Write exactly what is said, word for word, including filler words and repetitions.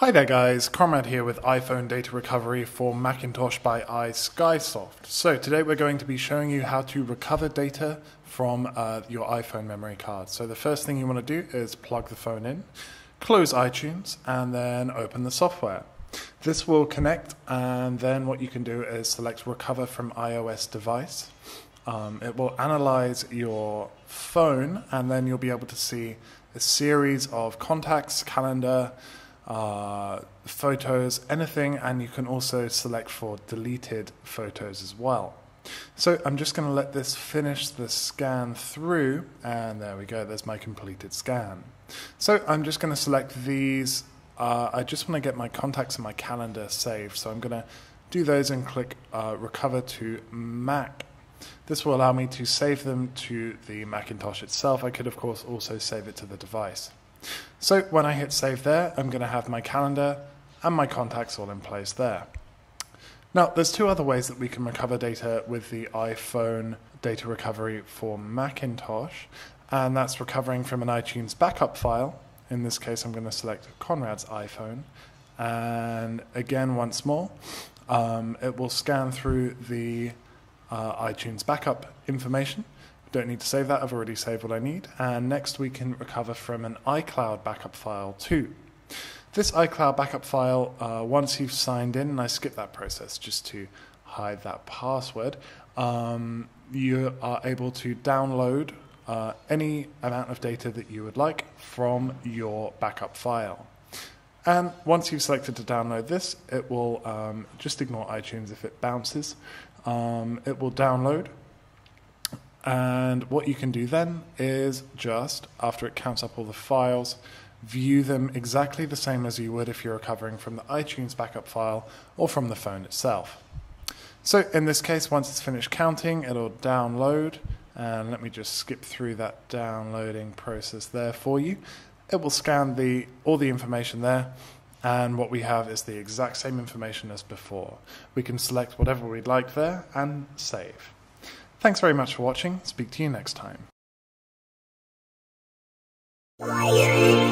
Hi there guys, Comrade here with iPhone Data Recovery for Macintosh by iSkysoft. So today we're going to be showing you how to recover data from uh, your iPhone memory card. So the first thing you want to do is plug the phone in, close iTunes, and then open the software. This will connect, and then what you can do is select Recover from iOS Device. Um, it will analyze your phone, and then you'll be able to see a series of contacts, calendar, Uh, photos, anything, and you can also select for deleted photos as well. So I'm just going to let this finish the scan through, and there we go, there's my completed scan. So I'm just going to select these. Uh, I just want to get my contacts and my calendar saved, so I'm going to do those and click uh, Recover to Mac. This will allow me to save them to the Macintosh itself. I could, of course, also save it to the device. So when I hit save there, I'm going to have my calendar and my contacts all in place there. Now, there's two other ways that we can recover data with the iPhone Data Recovery for Macintosh, and that's recovering from an iTunes backup file. In this case, I'm going to select Conrad's iPhone, and again, once more, um, it will scan through the uh, iTunes backup information. Don't need to save that, I've already saved what I need. And next we can recover from an iCloud backup file too. This iCloud backup file, uh, once you've signed in, and I skipped that process just to hide that password, um, you are able to download uh, any amount of data that you would like from your backup file. And once you've selected to download this, it will, um, just ignore iTunes if it bounces, um, it will download. And what you can do then is just, after it counts up all the files, view them exactly the same as you would if you're recovering from the iTunes backup file or from the phone itself. So in this case, once it's finished counting, it'll download. And let me just skip through that downloading process there for you. It will scan the, all the information there. And what we have is the exact same information as before. We can select whatever we'd like there and save. Thanks very much for watching. Speak to you next time.